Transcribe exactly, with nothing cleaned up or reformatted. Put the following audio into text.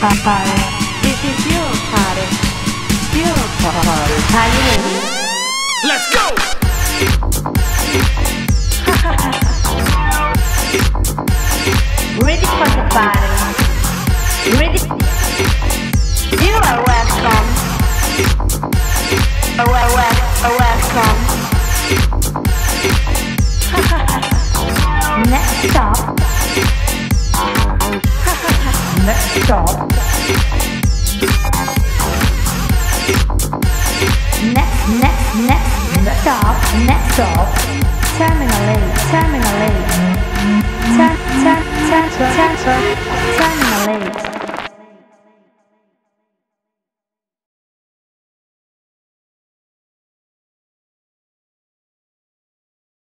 party. This is your party. Your party. Are you ready? Let's go! Ready for the party. Ready? You are welcome. Welcome. Next stop. Next stop. Next, next, next, next stop. Next stop. Terminal eight. Terminal eight. Turn, turn, turn, turn, turn.